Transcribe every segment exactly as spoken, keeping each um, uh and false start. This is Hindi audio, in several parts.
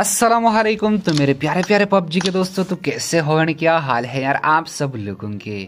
अस्सलामुअलैकुम। तो मेरे प्यारे प्यारे पबजी के दोस्तों, तो कैसे हो एंड क्या हाल है यार आप सब लोगों के।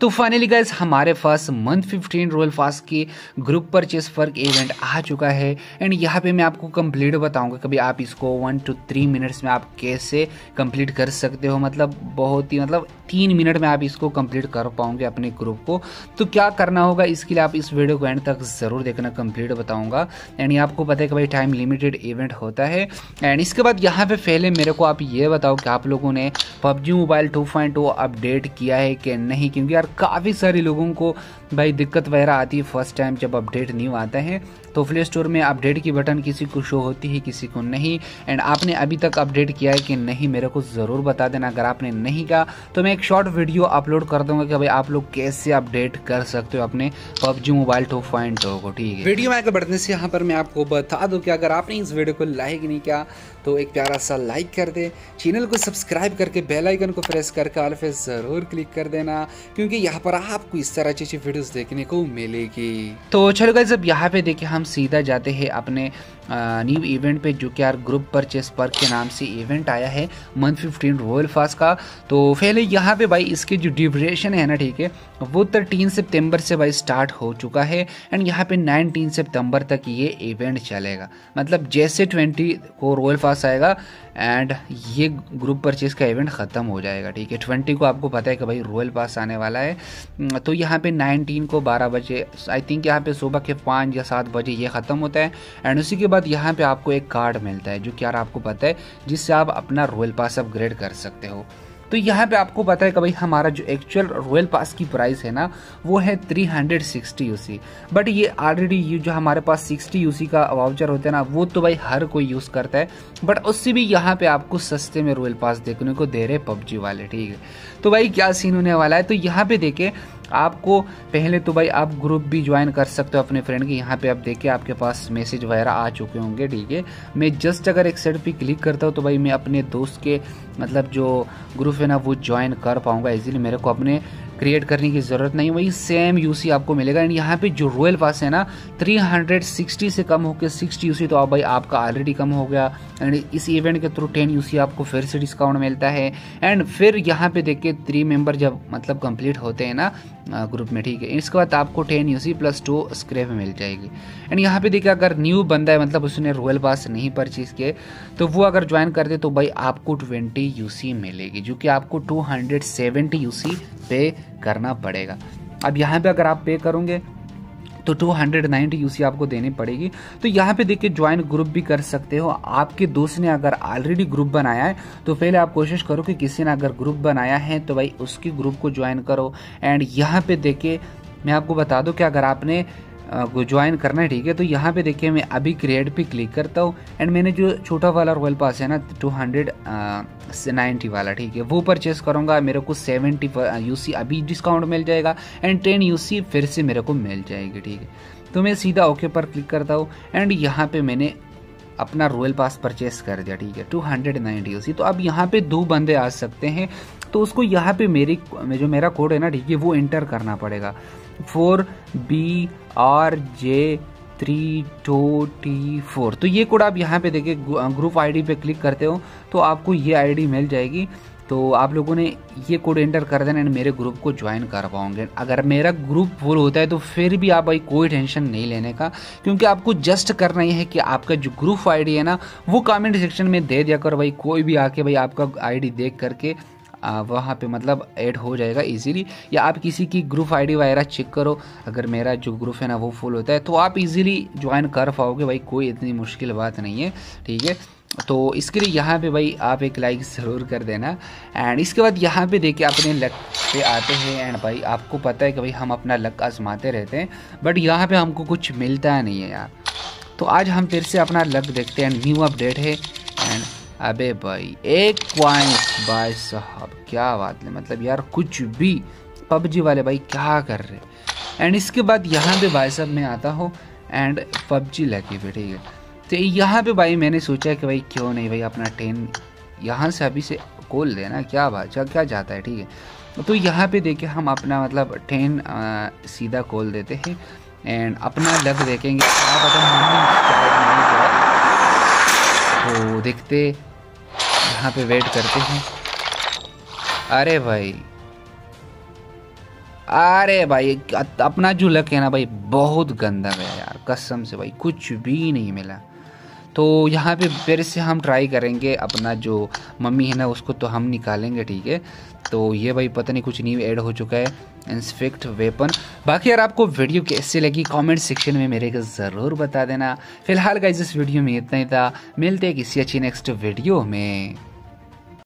तो फाइनली गाइस हमारे पास मंथ फिफ्टीन रोयल फास के ग्रुप परचेस पर इवेंट आ चुका है एंड यहाँ पे मैं आपको कंप्लीट बताऊंगा कभी आप इसको वन टू थ्री मिनट्स में आप कैसे कंप्लीट कर सकते हो। मतलब बहुत ही मतलब तीन मिनट में आप इसको कंप्लीट कर पाओगे अपने ग्रुप को। तो क्या करना होगा इसके लिए आप इस वीडियो को एंड तक ज़रूर देखना, कंप्लीट बताऊँगा। एंड ये आपको पता है कि भाई टाइम लिमिटेड इवेंट होता है। एंड इसके बाद यहाँ पर पहले मेरे को आप ये बताओ कि आप लोगों ने PUBG mobile two point two update किया है कि नहीं, क्योंकि काफ़ी सारे लोगों को भाई दिक्कत वगैरह आती है फर्स्ट टाइम जब अपडेट न्यू आता है। तो प्ले स्टोर में अपडेट की बटन किसी को शो होती है किसी को नहीं। एंड आपने अभी तक अपडेट किया है कि नहीं मेरे को ज़रूर बता देना। अगर आपने नहीं कहा तो मैं एक शॉर्ट वीडियो अपलोड कर दूंगा कि भाई आप लोग कैसे अपडेट कर सकते हो अपने PUBG mobile two point two को। ठीक है, वीडियो में आगे बढ़ने से यहाँ पर मैं आपको बता दूँ कि अगर आपने इस वीडियो को लाइक नहीं किया तो एक प्यारा सा लाइक कर दे, चैनल को सब्सक्राइब करके बेल आइकन को प्रेस करके ऑल पे ज़रूर क्लिक कर देना, क्योंकि यहाँ पर आपको इस तरह अच्छी अच्छी वीडियोस देखने को मिलेगी। तो चलो गाइस अब यहाँ पे देखिए हम सीधा जाते हैं अपने न्यू इवेंट पे, जो कि यार ग्रुप परचेस पर्क के नाम से इवेंट आया है मंथ फिफ्टीन रॉयल फास्ट का। तो पहले यहाँ पे भाई इसके जो ड्यूरेशन है ना, ठीक है, वो थर्टीन सितंबर से भाई स्टार्ट हो चुका है एंड यहाँ पे नाइनटीन सितंबर तक ये इवेंट चलेगा। मतलब जैसे ट्वेंटी को रॉयल फास्ट आएगा एंड ये ग्रुप परचेस का इवेंट ख़त्म हो जाएगा। ठीक है, ट्वेंटी को आपको पता है कि भाई रॉयल फास्ट आने वाला है। तो यहाँ पे नाइनटीन को बारह बजे आई थिंक यहाँ पे सुबह के पाँच या सात बजे ये ख़त्म होता है एंड उसी के बाद यहाँ पे आपको एक कार्ड मिलता है जो कि यार आपको पता है जिससे आप अपना रॉयल पास अपग्रेड कर सकते हो। तो यहाँ पे आपको पता है कि भाई हमारा जो एक्चुअल रॉयल पास की प्राइस है ना वो है three hundred sixty UC, but ये ऑलरेडी ये जो हमारे पास सिक्सटी यूसी का वाउचर होता है ना वो तो भाई हर कोई यूज़ करता है, बट उससे भी यहाँ पे आपको सस्ते में रॉयल पास देखने को दे रहे पबजी वाले। ठीक है, तो भाई क्या सीन होने वाला है। तो यहाँ पर देखें आपको पहले तो भाई आप ग्रुप भी ज्वाइन कर सकते हो अपने फ्रेंड के। यहाँ पे आप देखिए आपके पास मैसेज वगैरह आ चुके होंगे। ठीक है, मैं जस्ट अगर एक साइड पे क्लिक करता हूँ तो भाई मैं अपने दोस्त के मतलब जो ग्रुप है ना वो ज्वाइन कर पाऊँगा इजीली, मेरे को अपने क्रिएट करने की ज़रूरत नहीं। वही सेम यूसी आपको मिलेगा एंड यहाँ पे जो रॉयल पास है ना थ्री हंड्रेड सिक्सटी से कम होकर सिक्सटी यूसी, तो आप भाई आपका ऑलरेडी कम हो गया एंड इस इवेंट के थ्रू टेन यूसी आपको फिर से डिस्काउंट मिलता है। एंड फिर यहाँ पे देखिए थ्री मेंबर जब मतलब कंप्लीट होते हैं ना ग्रुप में, ठीक है, इसके बाद आपको ten UC plus two scrap मिल जाएगी। एंड यहाँ पे देखिए अगर न्यू बंदा है मतलब उसने रॉयल पास नहीं परचेज़ किए तो वो अगर ज्वाइन करते तो भाई आपको ट्वेंटी यूसी मिलेगी, जो कि आपको टू हंड्रेड सेवेंटी यूसी पे करना पड़ेगा। अब यहाँ पे अगर आप पे करोगे तो टू हंड्रेड नाइन्टी यूसी आपको देनी पड़ेगी। तो यहाँ पे देखिए ज्वाइन ग्रुप भी कर सकते हो। आपके दोस्त ने अगर ऑलरेडी ग्रुप बनाया है तो पहले आप कोशिश करो कि किसी ने अगर ग्रुप बनाया है तो भाई उसके ग्रुप को ज्वाइन करो। एंड यहाँ पे देखिए मैं आपको बता दूं कि अगर आपने ज्वाइन करना है, ठीक है, तो यहाँ पे देखिए मैं अभी क्रिएट पे क्लिक करता हूँ एंड मैंने जो छोटा वाला रॉयल पास है ना टू हंड्रेड नाइन्टी वाला, ठीक है, वो परचेस करूँगा। मेरे को सेवेंटी यूसी अभी डिस्काउंट मिल जाएगा एंड टेन यूसी फिर से मेरे को मिल जाएगी। ठीक है, तो मैं सीधा ओके पर क्लिक करता हूँ एंड यहाँ पे मैंने अपना रॉयल पास परचेस कर दिया। ठीक है, टू हंड्रेड नाइन्टी यूसी। तो अब यहाँ पे दो बंदे आ सकते हैं, तो उसको यहाँ पे मेरी जो मेरा कोड है ना, ठीक है, वो इंटर करना पड़ेगा four B R J three two T four. तो ये कोड आप यहाँ पे देखिए ग्रुप आईडी पे क्लिक करते हो तो आपको ये आईडी मिल जाएगी। तो आप लोगों ने ये कोड एंटर कर देना एंड मेरे ग्रुप को ज्वाइन कर पाओगे। अगर मेरा ग्रुप फुल होता है तो फिर भी आप भाई कोई टेंशन नहीं लेने का, क्योंकि आपको जस्ट करना ही है कि आपका जो ग्रुप आईडी है ना वो कमेंट सेक्शन में दे दिया कर। भाई कोई भी आके भाई आपका आईडी देख करके वहाँ पे मतलब ऐड हो जाएगा इजीली, या आप किसी की ग्रुप आईडी वगैरह चेक करो। अगर मेरा जो ग्रुप है ना वो फुल होता है तो आप इजीली ज्वाइन कर पाओगे भाई, कोई इतनी मुश्किल बात नहीं है। ठीक है, तो इसके लिए यहाँ पे भाई आप एक लाइक ज़रूर कर देना। एंड इसके बाद यहाँ पे देखिए अपने लक पे आते हैं एंड भाई आपको पता है कि भाई हम अपना लक आजमाते रहते हैं बट यहाँ पे हमको कुछ मिलता नहीं है यार। तो आज हम फिर से अपना लक देखते हैं एंड न्यू अपडेट है एंड अबे भाई एक क्वाइंस भाई साहब क्या बात है, मतलब यार कुछ भी पबजी वाले भाई क्या कर रहे हैं। एंड इसके बाद यहाँ पे भाई साहब मैं आता हूँ एंड पबजी लकी पे, ठीक है, तो यहाँ पे भाई मैंने सोचा कि भाई क्यों नहीं भाई अपना टेन यहाँ से अभी से खोल देना, क्या बात क्या जाता है। ठीक है, तो यहाँ पे देखिए हम अपना मतलब टेन आ, सीधा खोल देते हैं एंड अपना लक देखेंगे। तो देखते यहाँ पे वेट करते हैं। अरे भाई अरे भाई अपना जो लक है ना भाई बहुत गंदा गया यार कसम से भाई, कुछ भी नहीं मिला। तो यहाँ पे फिर से हम ट्राई करेंगे, अपना जो मम्मी है ना उसको तो हम निकालेंगे, ठीक है। तो ये भाई पता नहीं कुछ न्यू ऐड हो चुका है, इंस्पेक्ट वेपन। बाकी यार आपको वीडियो कैसी लगी कमेंट सेक्शन में मेरे को ज़रूर बता देना। फिलहाल गाइस इस वीडियो में इतना ही था, मिलते हैं किसी अच्छी नेक्स्ट वीडियो में।